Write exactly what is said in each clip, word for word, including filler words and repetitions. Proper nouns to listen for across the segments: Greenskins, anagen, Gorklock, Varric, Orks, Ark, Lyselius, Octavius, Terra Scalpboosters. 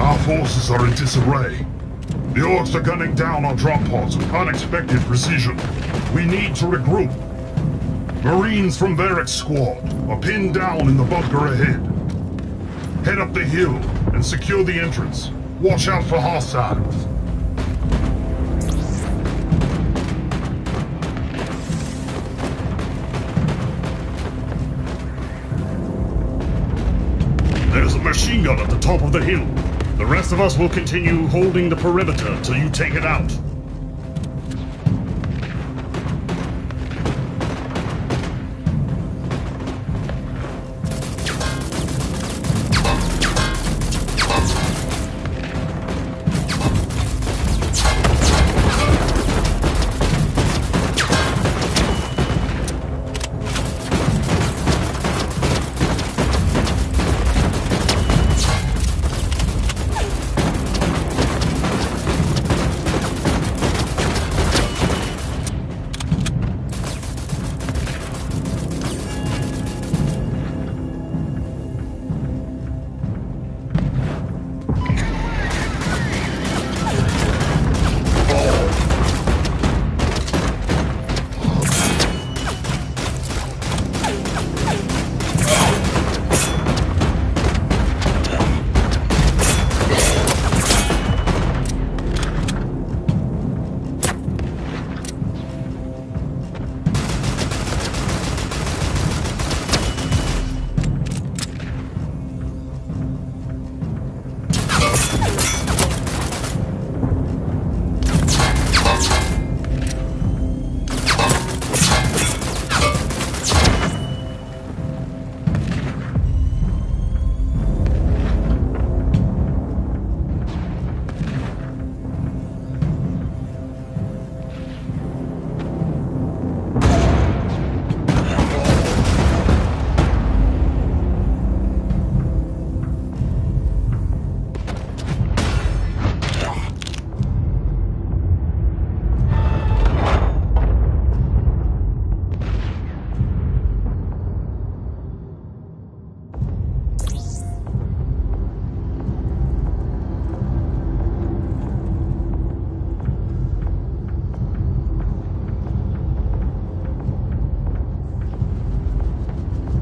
Our forces are in disarray. The orcs are gunning down our drop pods with unexpected precision. We need to regroup. Marines from Varric's squad are pinned down in the bunker ahead. Head up the hill and secure the entrance. Watch out for hostiles. There's a machine gun at the top of the hill. The rest of us will continue holding the perimeter till you take it out.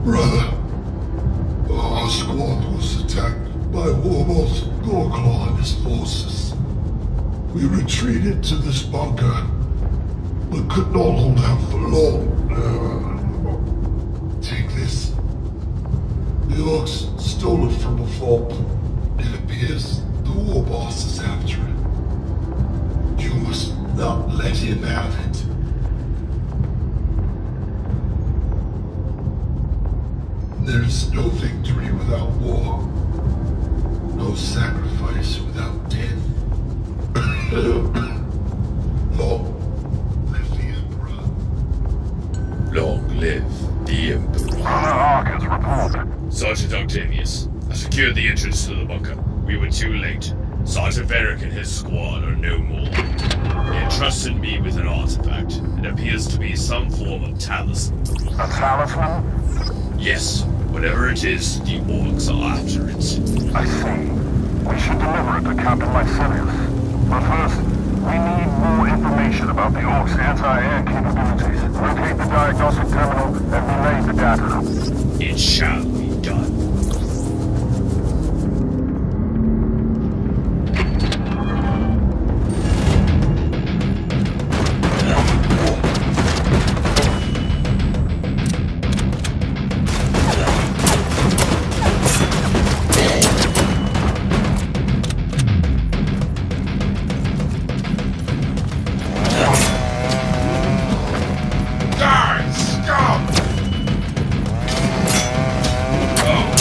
Brother, our squad was attacked by warlords Gorklock and his forces. We retreated to this bunker, but could not hold out for long. Uh, take this. The orcs stole it from a vault. It appears the war boss is after it. You must not let him have it. There is no victory without war, no sacrifice without death. Long live the Emperor. Long live the Emperor. Ark has reported. Sergeant Octavius, I secured the entrance to the bunker. We were too late. Sergeant Varric and his squad are no more. They entrusted me with an artifact. It appears to be some form of talisman. A talisman? Yes, whatever it is, the orcs are after it. I see. We should deliver it to Captain Lyselius. But first, we need more information about the orcs' anti-air capabilities. Locate the diagnostic terminal and relay the data. It shall be done. Oh!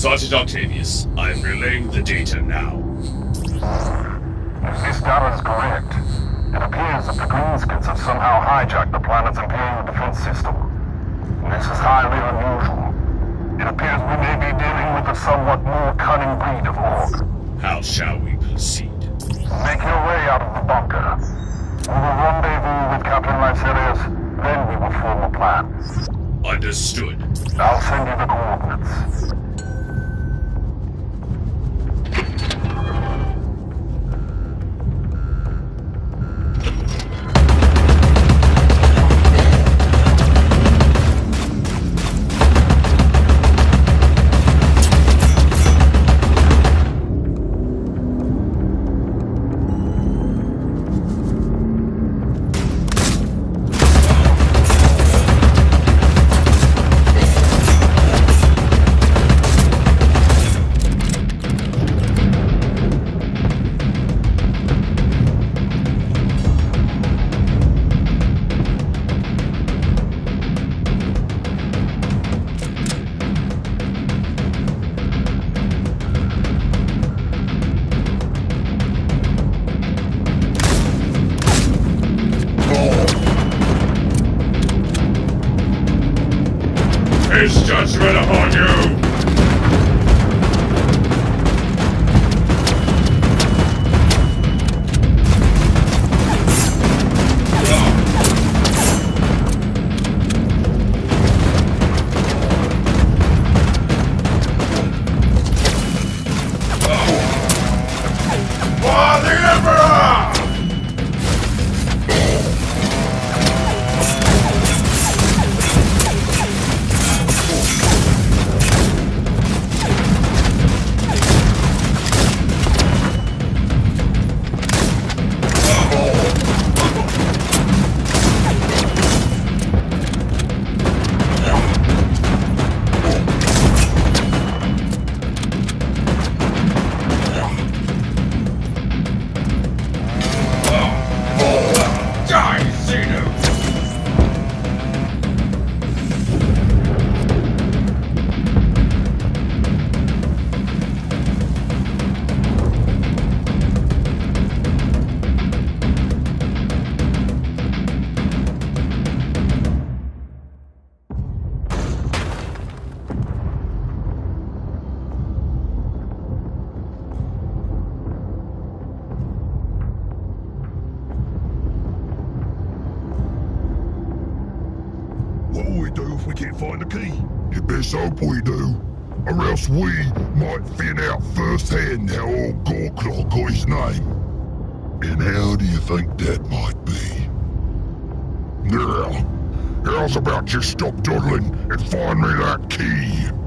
Sergeant Octavius, I'm relaying the data now. If this data is correct, it appears that the Greenskins have somehow hijacked the planet's Imperial defense system. This is highly unusual. It appears we may be dealing with a somewhat more cunning breed of Orc. How shall we proceed? Make your way out of the bunker. We will rendezvous with Captain Lyselius, then we will form a plan. Understood. I'll send you the coordinates. Judgment upon you! We might find out firsthand how old Gorklock got his name. And how do you think that might be? Now, how's about you stop dawdling and find me that key?